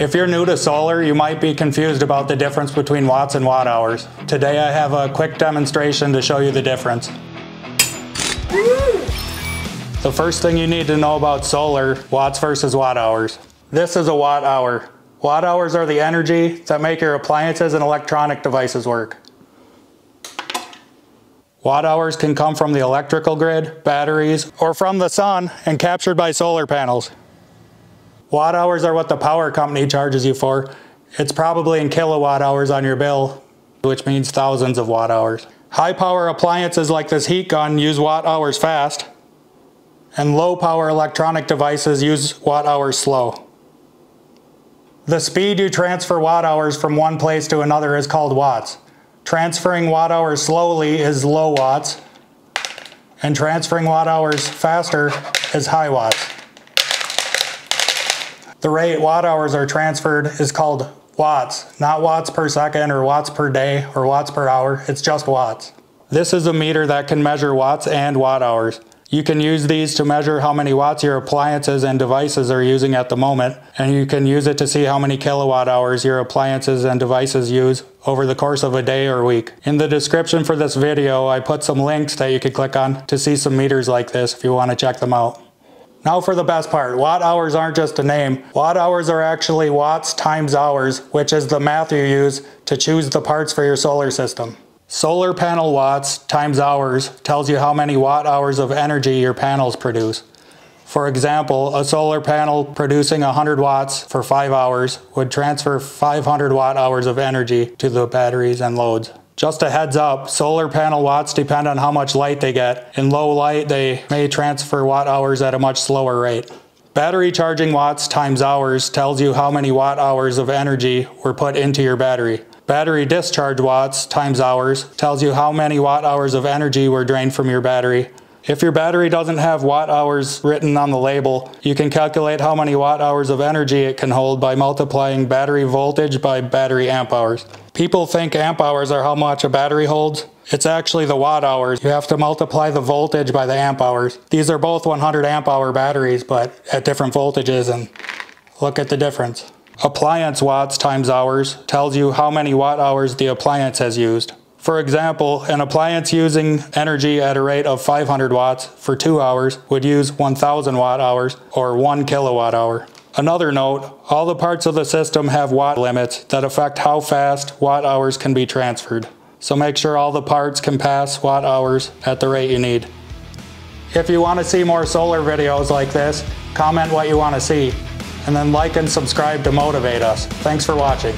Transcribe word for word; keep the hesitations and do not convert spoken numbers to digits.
If you're new to solar, you might be confused about the difference between watts and watt hours. Today I have a quick demonstration to show you the difference. The first thing you need to know about solar, watts versus watt hours. This is a watt hour. Watt hours are the energy that make your appliances and electronic devices work. Watt hours can come from the electrical grid, batteries, or from the sun and captured by solar panels. Watt hours are what the power company charges you for. It's probably in kilowatt hours on your bill, which means thousands of watt hours. High power appliances like this heat gun use watt hours fast, and low power electronic devices use watt hours slow. The speed you transfer watt hours from one place to another is called watts. Transferring watt hours slowly is low watts, and transferring watt hours faster is high watts. The rate watt hours are transferred is called watts, not watts per second or watts per day or watts per hour, it's just watts. This is a meter that can measure watts and watt hours. You can use these to measure how many watts your appliances and devices are using at the moment, and you can use it to see how many kilowatt hours your appliances and devices use over the course of a day or week. In the description for this video, I put some links that you can click on to see some meters like this if you want to check them out. Now for the best part, watt hours aren't just a name. Watt hours are actually watts times hours, which is the math you use to choose the parts for your solar system. Solar panel watts times hours tells you how many watt hours of energy your panels produce. For example, a solar panel producing one hundred watts for five hours would transfer five hundred watt hours of energy to the batteries and loads. Just a heads up, solar panel watts depend on how much light they get. In low light, they may transfer watt hours at a much slower rate. Battery charging watts times hours tells you how many watt hours of energy were put into your battery. Battery discharge watts times hours tells you how many watt hours of energy were drained from your battery. If your battery doesn't have watt hours written on the label, you can calculate how many watt hours of energy it can hold by multiplying battery voltage by battery amp hours. People think amp hours are how much a battery holds. It's actually the watt hours. You have to multiply the voltage by the amp hours. These are both one hundred amp hour batteries, but at different voltages, and look at the difference. Appliance watts times hours tells you how many watt hours the appliance has used. For example, an appliance using energy at a rate of five hundred watts for two hours would use one thousand watt hours or one kilowatt hour. Another note, all the parts of the system have watt limits that affect how fast watt hours can be transferred. So make sure all the parts can pass watt hours at the rate you need. If you want to see more solar videos like this, comment what you want to see, and then like and subscribe to motivate us. Thanks for watching.